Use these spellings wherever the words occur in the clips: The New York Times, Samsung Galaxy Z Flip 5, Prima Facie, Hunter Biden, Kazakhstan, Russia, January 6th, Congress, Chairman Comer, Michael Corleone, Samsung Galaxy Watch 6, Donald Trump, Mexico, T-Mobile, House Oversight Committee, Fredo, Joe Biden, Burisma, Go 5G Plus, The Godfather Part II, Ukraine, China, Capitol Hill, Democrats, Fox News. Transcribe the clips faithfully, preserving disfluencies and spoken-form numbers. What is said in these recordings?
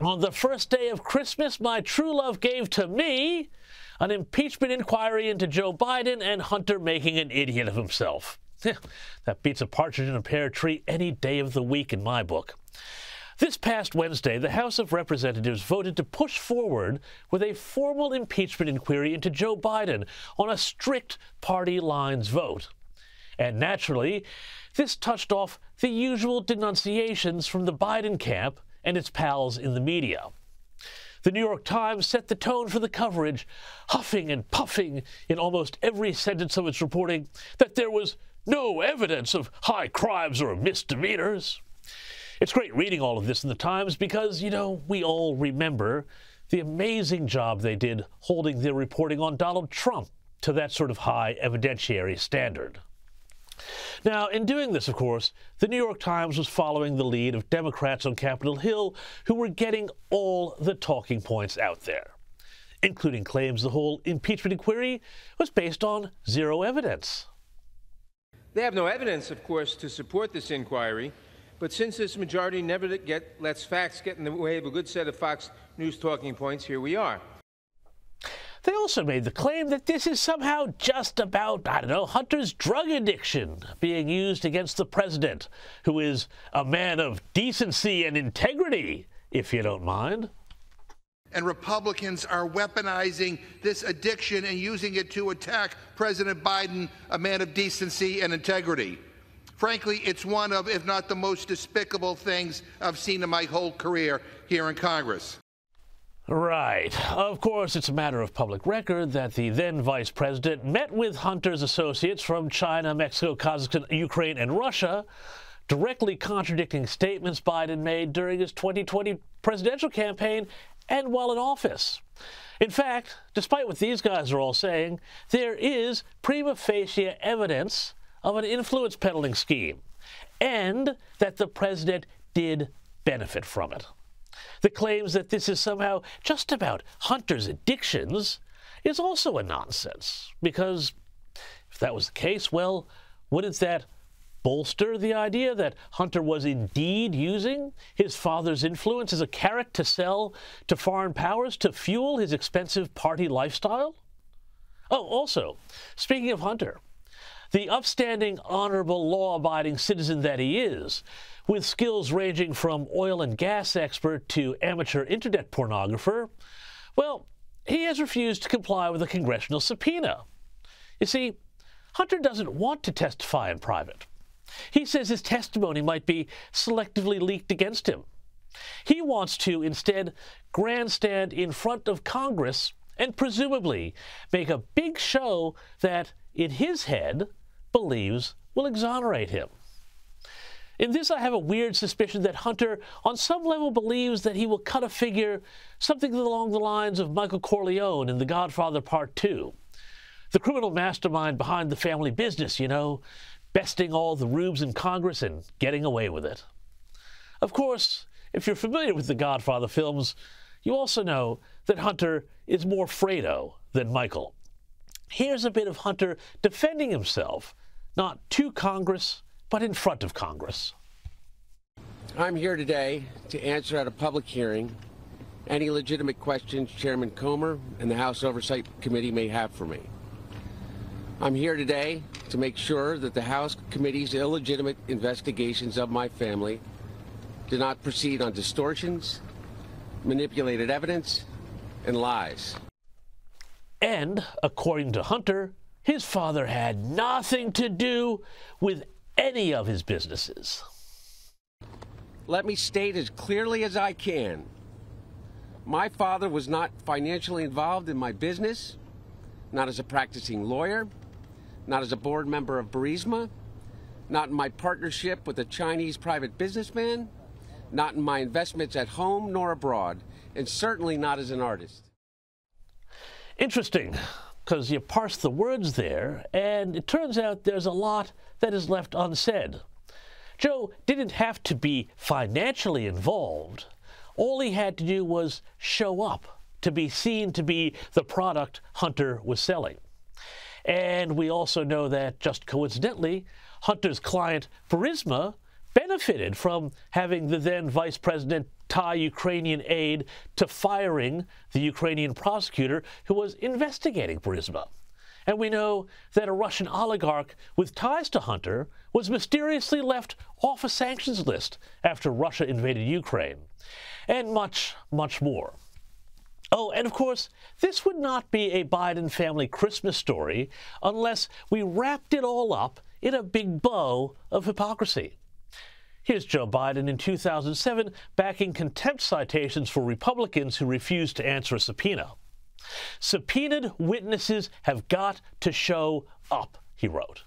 On the first day of Christmas, my true love gave to me an impeachment inquiry into Joe Biden and Hunter making an idiot of himself. That beats a partridge in a pear tree any day of the week in my book. This past Wednesday, the House of Representatives voted to push forward with a formal impeachment inquiry into Joe Biden on a strict party lines vote. And naturally, this touched off the usual denunciations from the Biden camp and its pals in the media. The New York Times set the tone for the coverage, huffing and puffing in almost every sentence of its reporting that there was no evidence of high crimes or misdemeanors. It's great reading all of this in the Times because, you know, we all remember the amazing job they did holding their reporting on Donald Trump to that sort of high evidentiary standard. Now, in doing this, of course, the New York Times was following the lead of Democrats on Capitol Hill who were getting all the talking points out there, including claims the whole impeachment inquiry was based on zero evidence. They have no evidence, of course, to support this inquiry. But since this majority never get, lets facts get in the way of a good set of Fox News talking points, here we are. They also made the claim that this is somehow just about, I don't know, Hunter's drug addiction being used against the president, who is a man of decency and integrity, if you don't mind. And Republicans are weaponizing this addiction and using it to attack President Biden, a man of decency and integrity. Frankly, it's one of, if not the most despicable things I've seen in my whole career here in Congress. Right. Of course, it's a matter of public record that the then vice president met with Hunter's associates from China, Mexico, Kazakhstan, Ukraine, and Russia, directly contradicting statements Biden made during his twenty twenty presidential campaign and while in office. In fact, despite what these guys are all saying, there is prima facie evidence of an influence peddling scheme, and that the president did benefit from it. The claims that this is somehow just about Hunter's addictions is also a nonsense, because if that was the case, well, wouldn't that bolster the idea that Hunter was indeed using his father's influence as a carrot to sell to foreign powers to fuel his expensive party lifestyle? Oh, also, speaking of Hunter, the upstanding, honorable, law-abiding citizen that he is, with skills ranging from oil and gas expert to amateur internet pornographer, well, he has refused to comply with a congressional subpoena. You see, Hunter doesn't want to testify in private. He says his testimony might be selectively leaked against him. He wants to, instead, grandstand in front of Congress and presumably make a big show that, in his head, believes will exonerate him. In this, I have a weird suspicion that Hunter, on some level, believes that he will cut a figure something along the lines of Michael Corleone in The Godfather Part Two, the criminal mastermind behind the family business, you know, besting all the rubes in Congress and getting away with it. Of course, if you're familiar with the Godfather films, you also know that Hunter is more Fredo than Michael. Here's a bit of Hunter defending himself, not to Congress, but in front of Congress. I'm here today to answer at a public hearing any legitimate questions Chairman Comer and the House Oversight Committee may have for me. I'm here today to make sure that the House Committee's illegitimate investigations of my family do not proceed on distortions, manipulated evidence, and lies. And, according to Hunter, his father had nothing to do with any of his businesses. Let me state as clearly as I can, my father was not financially involved in my business, not as a practicing lawyer, not as a board member of Burisma, not in my partnership with a Chinese private businessman, not in my investments at home nor abroad, and certainly not as an artist. Interesting, because you parse the words there, and it turns out there's a lot that is left unsaid. Joe didn't have to be financially involved. All he had to do was show up to be seen to be the product Hunter was selling. And we also know that, just coincidentally, Hunter's client, Burisma, benefited from having the then vice president tie Ukrainian aid to firing the Ukrainian prosecutor who was investigating Burisma. And we know that a Russian oligarch with ties to Hunter was mysteriously left off a sanctions list after Russia invaded Ukraine. And much, much more. Oh, and of course, this would not be a Biden family Christmas story unless we wrapped it all up in a big bow of hypocrisy. Here's Joe Biden in two thousand seven backing contempt citations for Republicans who refused to answer a subpoena. Subpoenaed witnesses have got to show up, he wrote.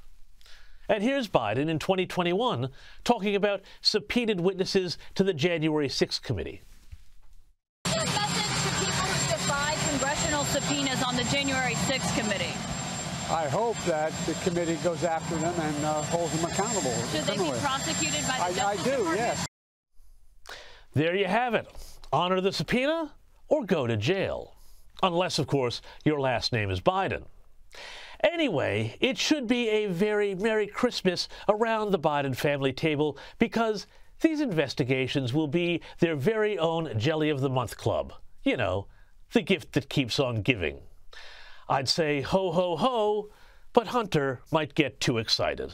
And here's Biden in twenty twenty-one talking about subpoenaed witnesses to the January sixth committee. What's your message to people who defied congressional subpoenas on the January sixth committee? I hope that the committee goes after them and uh, holds them accountable. Should they be prosecuted by the Justice Department? I do, yes. There you have it. Honor the subpoena or go to jail. Unless, of course, your last name is Biden. Anyway, it should be a very Merry Christmas around the Biden family table because these investigations will be their very own Jelly of the Month Club. You know, the gift that keeps on giving. I'd say ho, ho, ho, but Hunter might get too excited.